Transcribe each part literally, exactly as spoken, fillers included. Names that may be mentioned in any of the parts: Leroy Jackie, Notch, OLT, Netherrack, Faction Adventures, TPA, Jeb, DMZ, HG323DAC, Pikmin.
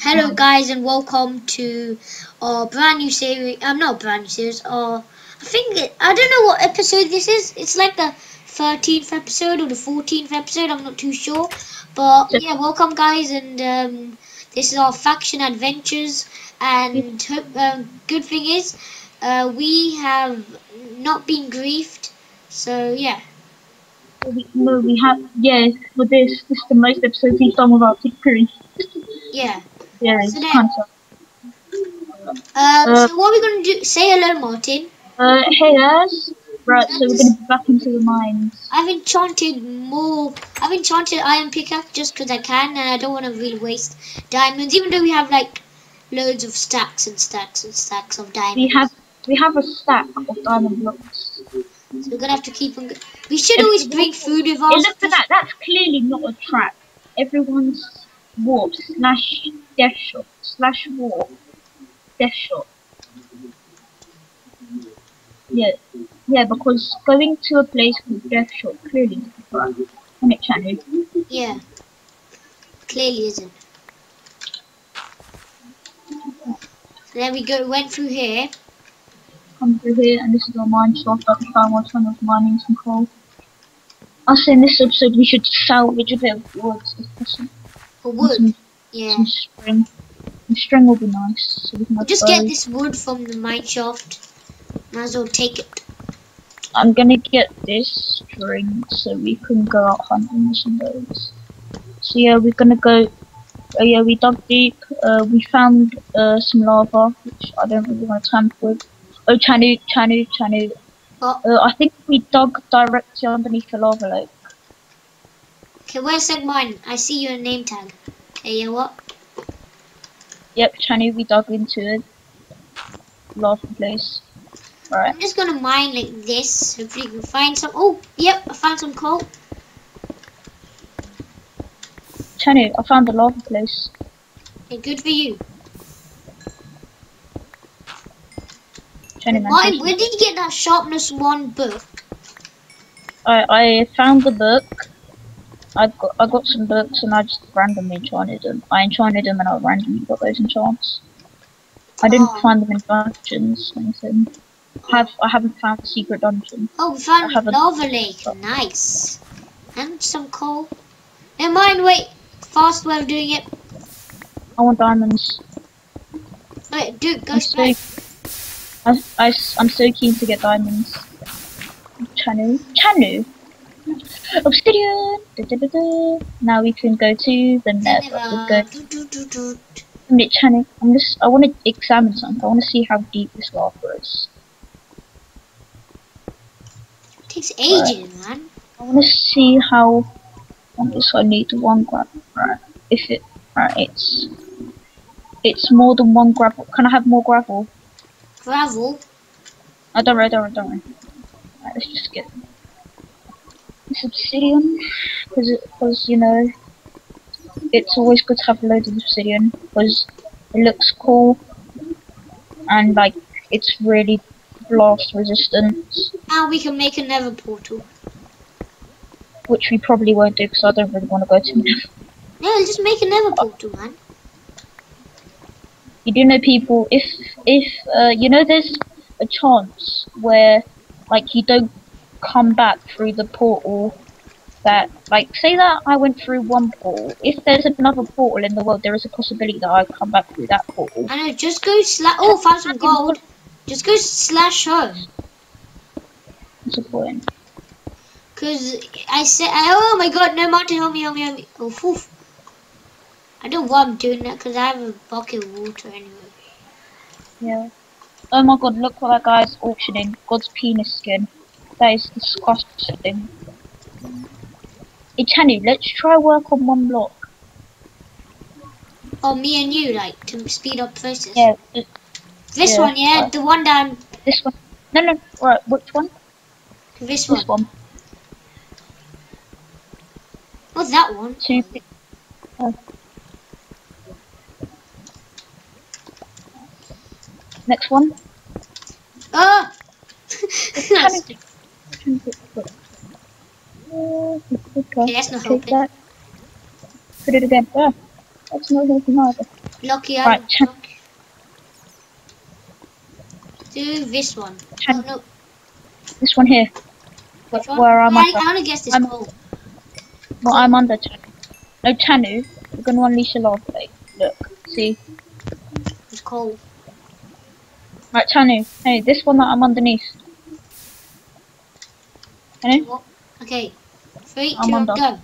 Hello guys and welcome to our brand new series. I'm um, not brand new series. Or I think it, I don't know what episode this is. It's like the thirteenth episode or the fourteenth episode. I'm not too sure. But yeah, welcome guys, and um, this is our Faction Adventures. And um, good thing is, uh, we have not been griefed. So yeah. No, we have. Yeah, for this, this is the most episode we've done without grief. Yeah. Yeah, so, then, um, uh, so what are we going to do? Say hello, Martin. Uh, hey guys. Right, so we're going to be back into the mines. I've enchanted more. I've enchanted iron pickaxe just because I can, and I don't want to really waste diamonds, even though we have like loads of stacks and stacks and stacks of diamonds. We have we have a stack of diamond blocks. So we're going to have to keep on. We should if always bring food with us. Yeah, look at that. That's clearly not a trap. Everyone's warp slash death shot slash warp death shot. Yeah, yeah, because going to a place called death shot clearly isn't on it, channel. Yeah, clearly isn't. So there we go. Went through here. Come through here, and this is our mine shop. At the time, while someone was mining some coal. I say in this episode we should salvage a bit of woods if possible. For wood, some, yeah. Some string. Some string will be nice. So we can just get this wood from the mineshaft. Might as well take it. I'm gonna get this string so we can go out hunting with some birds. So yeah, we're gonna go. Oh yeah, we dug deep. Uh, we found uh, some lava, which I don't really want to tamper with. Oh, Chanu, Chanu, Chanu. What? Uh, I think we dug directly underneath the lava lake. Okay, where's that mine? I see your name tag. Okay, you know what? Yep, Chanu, we dug into it. Last place. Alright. I'm just gonna mine like this. Hopefully, we can find some. Oh, yep, I found some coal. Chanu, I found the lava place. Okay, good for you. Chanu, man. Martin, where did you get that sharpness one book? I I found the book. I got I got some books and I just randomly enchanted them. I enchanted them and I randomly got those enchants. I didn't oh. find them in dungeons or anything. I have I haven't found a secret dungeon. Oh, we found lava lake, but nice. And some coal. Never mind, wait. Fast way of doing it. I want diamonds. Wait, dude, go straight. So, I I I'm so keen to get diamonds. Chanu, Chanu. Obsidian. Da, da, da, da. Now we can go to the nether. Go. Channel. I'm just. I want to examine something. I want to see how deep this lava is. It takes ages, right. Man. I want to see how. So I need one grab. Right. If it. Right. It's. It's more than one gravel. Can I have more gravel? Gravel. I oh, don't worry. Don't worry. Don't worry. Right, let's just get. Obsidian, because you know it's always good to have loads of obsidian because it looks cool and like it's really blast resistant. And we can make another portal, which we probably won't do because I don't really want to go to nether. No, just make another portal, man. You do know, people, if if uh, you know, there's a chance where like you don't come back through the portal that, like, say that I went through one portal. If there's another portal in the world, there is a possibility that I come back through that portal. I know, just go slash. Oh, found some gold. Just go slash home. What's the point? Because I said, oh my god, no, Martin, help me, help me, help me. Oh, oof. I don't know why I'm doing that because I have a bucket of water anyway. Yeah. Oh my god, look what that guy's auctioning. God's penis skin. That is disgusting. Hey, Chanu, let's try work on one block. Oh, me and you, like, to speed up process. Yeah. It, this yeah, one, yeah? Right. The one down. This one. No, no, right, which one? This one. This one. What's that one? Two. Oh. Next one. Oh! That's okay, that's not helping. That. Put it again. Ah, that's not helping either. Look here. Right. Look. Do this one. Oh, no. This one here. Which one? Where am I? I want to guess this hole. Well, I'm under ten. No, Tanu. We're going to unleash a lava plate. Look. See? It's cold. Right, Tanu. Hey, this one that I'm underneath. Tanu? What? Okay. Three, I'm two, under. Go.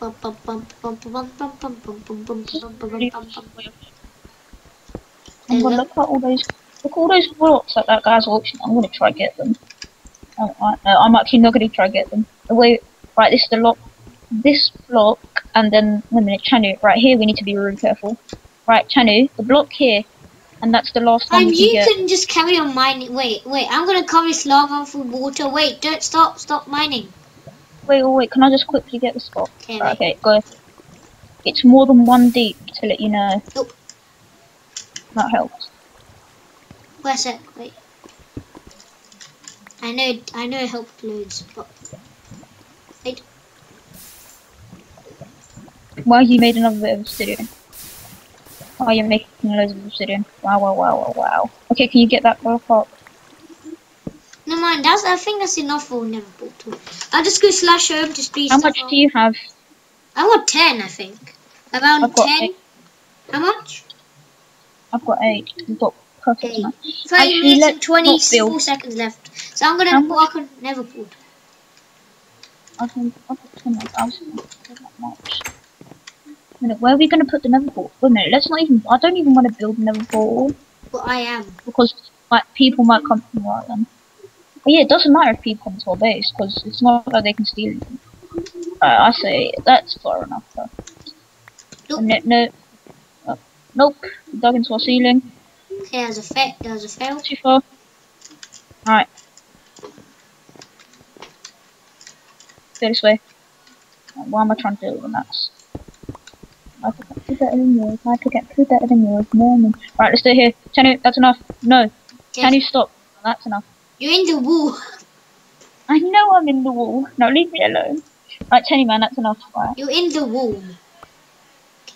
Bum, bum, bum, bum, bum, bum, bum, bum, bum, bum, bum, bum, I'm gonna look at all those, look at all those blocks that that guy's auctioned. I'm gonna try get them. Oh, I, no, I'm actually not gonna try get them. The way, right, this is the lock, this block, and then wait a minute, Chanu, right here we need to be really careful. Right, Chanu, the block here, and that's the last one. Um, you get. Can just carry on mining. Wait, wait, I'm gonna cover this lava through water. Wait, don't stop, stop mining. Wait, oh, wait, can I just quickly get the spot? Okay, right, okay, go. It's more than one deep to let you know. Nope. That helps. Where's it? Wait. I know, I know it helped loads, but... Wait. Well, you made another bit of obsidian. Oh, you're making loads of obsidian. Wow, wow, wow, wow, wow. Okay, can you get that block up? Never mind, that's, I think that's enough for never portal. I'll just go slash home to speed. How much up. Do you have? I want ten, I think. Around ten? Eight. How much? I've got eight. You've got perfect eight. thirty minutes and twenty-four seconds left. So I'm gonna walk on Neverpool. I think I've got ten minutes. I was not much. Wait a minute, where are we gonna put the Neverpool? Wait a minute, let's not even. I don't even want to build Neverpool. Well, I am. Because like people might come from where I am. But yeah, it doesn't matter if people come to our base because it's not that they can steal them. Uh, I say that's far enough. Though. Nope. No. Nope, dug into our ceiling. Okay, there's a fail. There's a fail. Too far. Alright. Go this way. Why am I trying to do it when that's. I could get food better than yours. I could get food better than yours. No, no. Alright, let's do it here. Tanu, that's enough. No. Tanu, stop. That's enough. You're in the wall. I know I'm in the wall. Now leave me alone. Alright, Tanu, man, that's enough. Right. You're in the wall.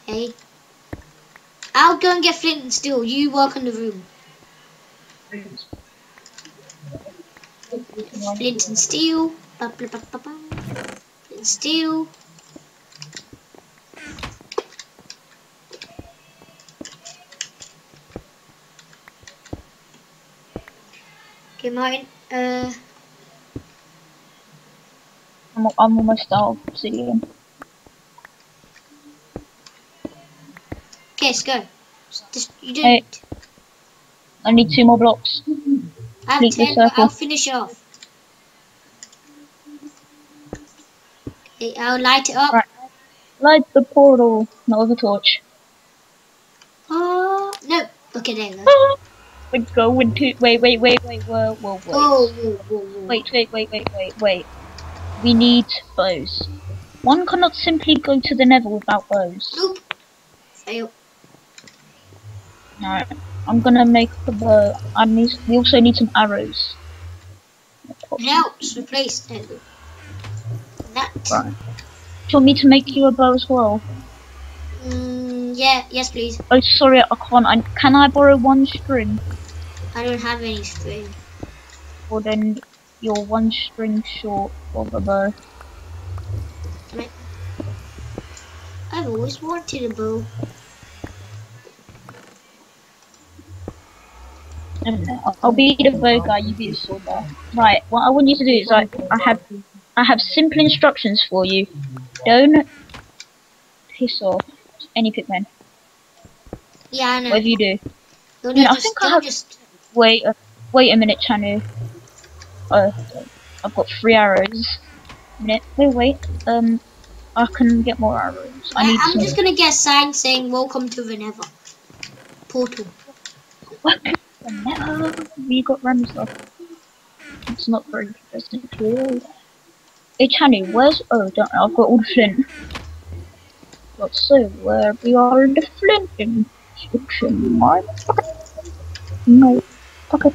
Okay. I'll go and get flint and steel. You work on the room. Flint and steel. Ba, ba, ba, ba, ba. Flint and steel. Okay, Martin. Uh, I'm, I'm almost out of obsidian. Yes, go. Just, you don't. Eight. I need two more blocks. I have ten, but I'll finish it off. Okay, I'll light it up. Right. Light the portal, not with a torch. Oh uh, no! Okay, there you go. We go into. Wait, wait, wait, wait, whoa, whoa, whoa. Oh, whoa, whoa, whoa. Wait, wait, wait, wait, wait, wait. We need bows. One cannot simply go to the Nether without bows. Nope. Fail. Alright, I'm gonna make the bow. I need. We also need some arrows. Helps replace them. That. Right. Do you want me to make you a bow as well? Mm, yeah. Yes, please. Oh, sorry, I can't. I, can I borrow one string? I don't have any string. Well, then you're one string short of a bow. Right. I've always wanted a bow. I'll be the bow guy, you be the sword guy. Right, what I want you to do is like I have I have simple instructions for you. Don't piss off any Pikmin. Yeah, I know. Whatever you do. No, no, I think I have just wait uh, wait a minute, Chanu. Uh, I've got three arrows. Minute wait wait. Um I can get more arrows. I, I need I'm some. Just gonna get a sign saying welcome to the Nether portal. Never. We got random stuff. It's not very interesting at all. Hey Chanu, where's oh don't know, I've got all the flint. But so where we are in the flint instruction my pocket. No pocket.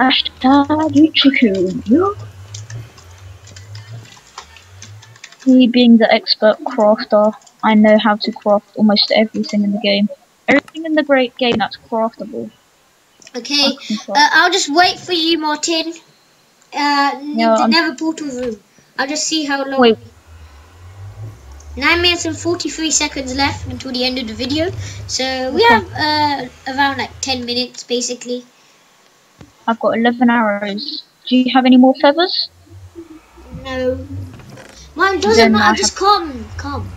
Hashtag you chicken, yeah? Me being the expert crafter, I know how to craft almost everything in the game. Everything in the great game that's craftable. Okay, craft. uh, I'll just wait for you, Martin. Uh, no, the never portal room. I'll just see how long. Wait. nine minutes and forty-three seconds left until the end of the video. So okay. We have uh, around like ten minutes basically. I've got eleven arrows. Do you have any more feathers? No. Mine doesn't matter, just come, come.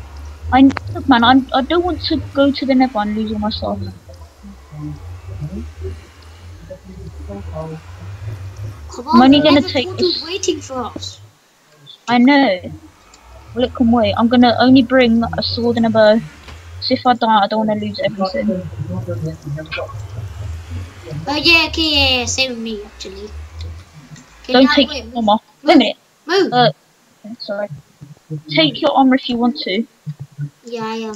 I look, man, I'm, I don't want to go to the nether and lose all my stuff. Come on, I'm only gonna take this. Waiting for us. I know. Well, it can wait. I'm gonna only bring a sword and a bow. So if I die, I don't wanna lose everything. Oh yeah, okay, yeah, yeah, same with me actually. Okay, don't take wait, your move. armor. Wait a minute. Move. Uh, sorry. Take your armor if you want to. Yeah, I am.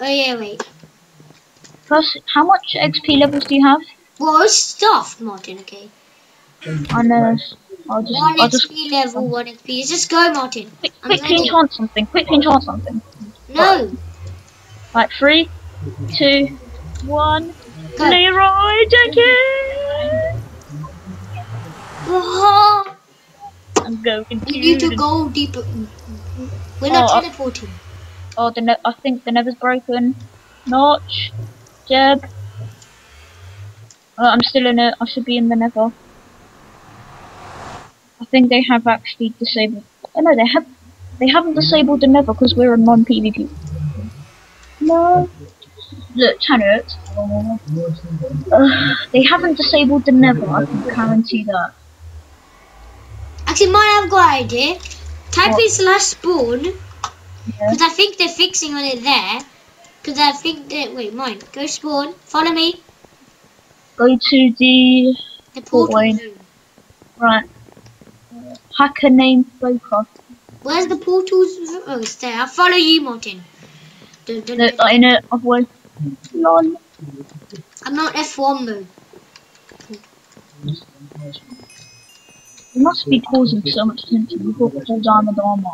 Oh yeah, wait. Plus, how much X P levels do you have? Well, it's stuffed, Martin. Okay. I know. I'll just, one I'll X P just, level, um, one X P. Just go, Martin. Quick, quickly enchant something. Quickly enchant something. No. Right, three, two, one. Go. Leroy Jackie. Oh. I'm going. We need to go deeper. We're not oh, teleporting. Oh, the ne I think the nether's broken. Notch, Jeb. Oh, I'm still in it. I should be in the nether. I think they have actually disabled. Oh no, they have. They haven't disabled the nether because we're a non-P V P. No. Look, Chariot. Uh, they haven't disabled the nether. I can guarantee that. Actually, mine, I've got an idea. Type what? in slash spawn, because yeah. I think they're fixing on it there. Because I think that wait, mine, go spawn, follow me. Go to the, the portal room. Right. Hacker name Bowcroft. Where's the portals? Oh, it's there. I'll follow you, Martin. Dun, dun, no, dun. I know. I've won. Lol. I'm not F one mode. It must be causing so much tension. We've got full diamond armor,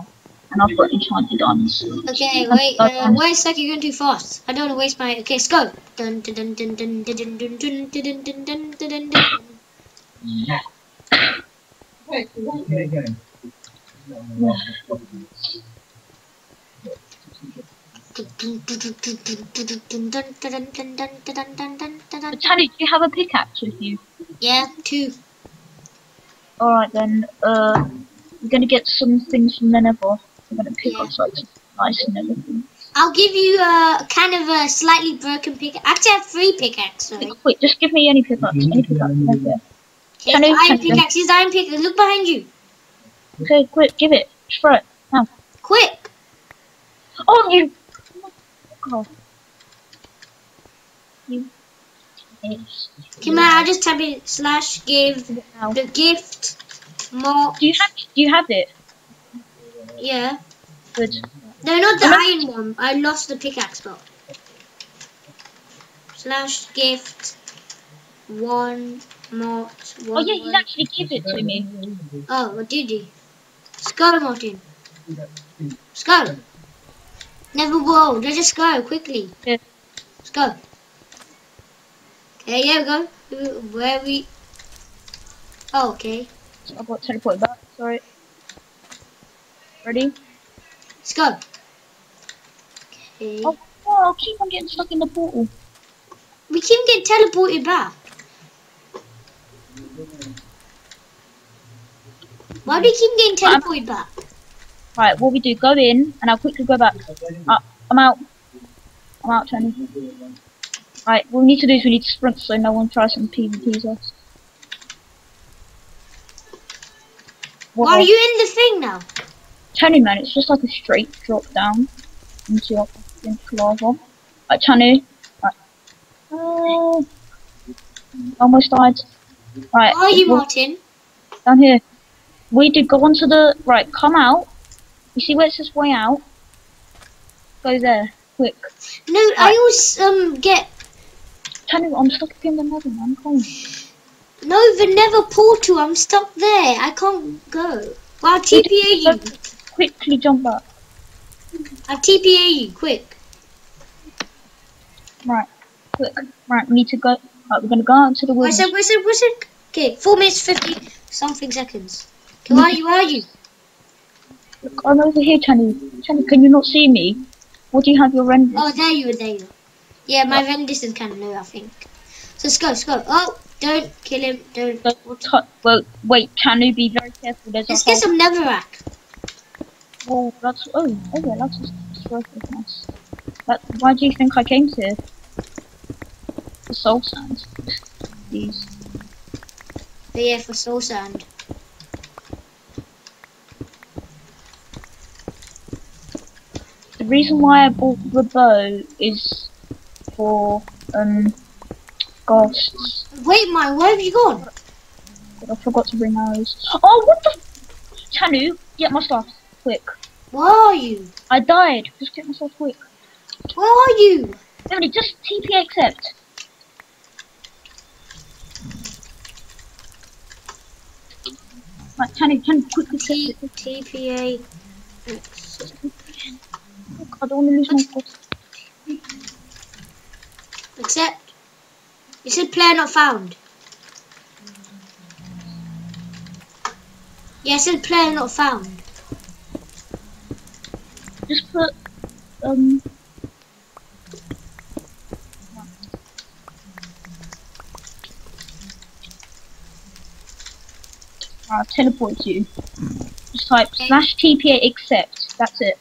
and I've got enchanted diamonds. Okay, wait, uh, wait a sec, you're going too fast. I don't want to waste my... Okay, let's go! Dun dun dun dun dun dun dun dun dun dun dun dun dun. Tani, do you have a pickaxe with you? Yeah, two. Alright then, uh, we're gonna get some things from the nether. We're gonna pick yeah. up like some ice and everything. I'll give you a kind of a slightly broken pickaxe. Actually, I have three pickaxes. Wait, wait, just give me any pickaxe. Any pickaxe. Okay. It's iron pickaxe. pickaxe. It's iron pickaxe. Look behind you. Okay, quick, give it. Just throw it. Now. Quick! Oh, you. God. You. Come on, I'll just type in slash give the gift more. Do you have do you have it? Yeah. Good. No, not the iron one. I lost the pickaxe box. Slash gift one more. One, oh yeah, you actually give it to me. Oh, what did you? Let's go, Martin. Let's go. Never go. Let's just go quickly. Yeah. Let's go. Okay, yeah, yeah, we go. Where we? Oh, okay. I got teleported back. Sorry. Ready? Let's go. Okay. Oh, oh, I keep on getting stuck in the portal. We keep getting teleported back. Why do we keep getting teleported I'm... back? Right, what we do? Go in, and I'll quickly go back. Uh, I'm out. I'm out, Tony. Right, what we need to do is we need to sprint so no one tries and P V Ps us. What Why are you in the thing now? Chanu, man, it's just like a straight drop down into your lava. Right, Chanu. Right. Oh, almost died. Right. Where are you, Martin? Down here. We do go onto the... Right, come out. You see where it says way out? Go there, quick. No, right. I always um, get... Channel, I'm stuck in the nether, man. No, the nether portal. I'm stuck there. I can't go. Well, I'll T P A you. Quickly jump up. I'll T P A you, quick. Right, quick. Right, we need to go. Right, we're gonna go out to the woods. Wait a second, wait a second. Okay, four minutes, fifty something seconds. Okay, where are you, where are you? Look, I'm over here, Chani. Chani, can you not see me? Or do you have your renders? Oh, there you are, there you are. Yeah, my renders is kind of low, I think. So let's go, let's go. Oh, don't kill him, don't. Well, well wait, Chani, be very careful. There's let's a get hole. Some netherrack. Well, that's. Oh, oh yeah, that's just worth it. Nice. That, why do you think I came to the soul sand? These. But yeah, for soul sand. The reason why I bought the bow is for, um, ghosts. Wait, Mike, where have you gone? I forgot to bring arrows. Oh, what the? Chanu, get my stuff, quick. Where are you? I died. Just get myself quick. Where are you? Emily, just T P accept. Right, Chani, Chani, quickly T TPA. Look, I don't want to lose my spot. Accept. You said player not found. Yeah, I said player not found. Just put um. I'll teleport you. Just type okay. slash T P A accept. That's it.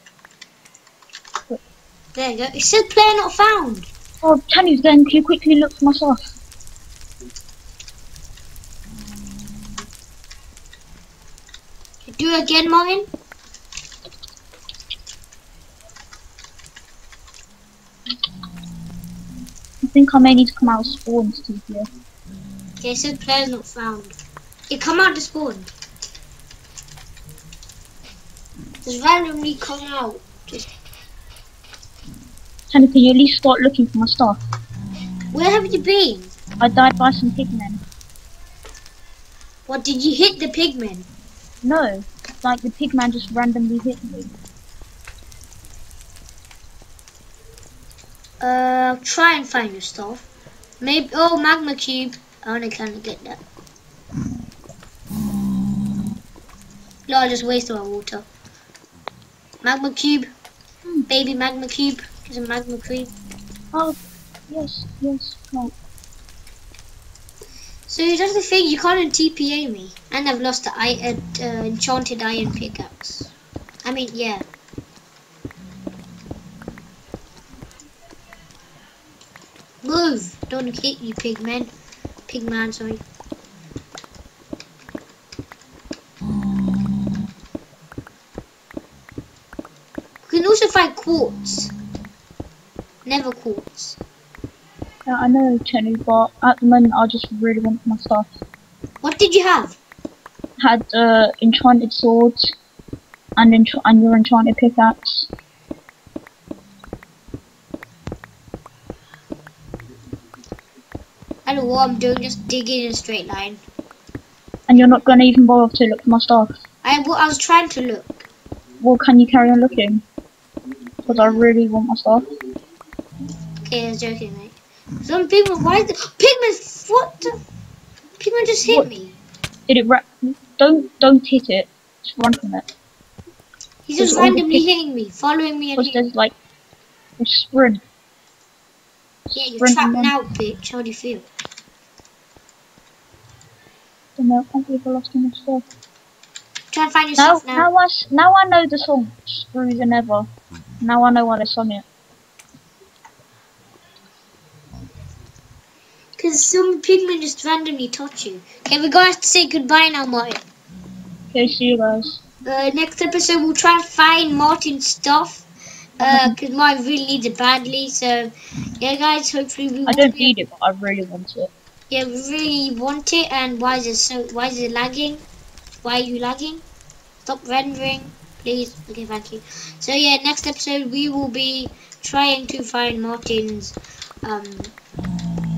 Quick. There you go. It said player not found. Oh, Chani's going to quickly look for myself. Do it again, Martin. I think I may need to come out of spawn to T P A. Okay, it said player not found. You come out to spawn. Just randomly come out. Just... Chani, can you at least start looking for my stuff? Where have you been? I died by some pigmen. What, did you hit the pigmen? No, like the pigman just randomly hit me. Uh, try and find your stuff. Maybe, oh, magma cube. I wanna kinda get that. No, I just wasted my water. Magma cube. Mm. Baby magma cube. There's a magma cube. Oh, yes, yes, no. So that's the thing, you can't T P A me. And I've lost the I uh, enchanted iron pickaxe. I mean, yeah. Move! Don't hit you, pigman. Pigman, sorry. You can also find quartz. Never quartz. Yeah, I know, Chenu, but at the moment I just really want my stuff. What did you have? Had uh, enchanted swords and ench and your enchanted pickaxe. I don't know what I'm doing. Just digging in a straight line. And you're not gonna even bother to look for my stuff. I well, I was trying to look. Well, can you carry on looking? Because I really want my stuff. Okay, I was joking, mate. Some people, why the pigmen? What the? Pigmen just hit what? me. Did it? Ra don't don't hit it. Just run from it. He's just randomly hitting me, following me. Because there's like a sprint. Yeah, you're trapped now, bitch. How do you feel? I don't know. I can't believe I lost my stuff. Try and find yourself now. Now, now I now I know the song "Screw the Never." Now I know why they sung it. Because some pigmen just randomly touch you. Okay, we're going to have to say goodbye now, Martin. Okay, see you guys. Uh, next episode, we'll try and find Martin's stuff. Because uh, Martin really needs it badly. So, yeah, guys, hopefully we I don't be... need it, but I really want it. Yeah, we really want it. And why is it so? Why is it lagging? Why are you lagging? Stop rendering, please. Okay, thank you. So, yeah, next episode, we will be trying to find Martin's... Um,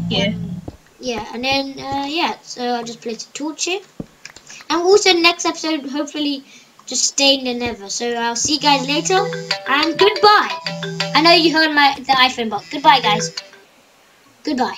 yeah. Yeah, and then, uh, yeah, so I just placed a torch here. And also, next episode, hopefully, just staying there never. So I'll see you guys later, and goodbye. I know you heard my the iPhone box. Goodbye, guys. Goodbye.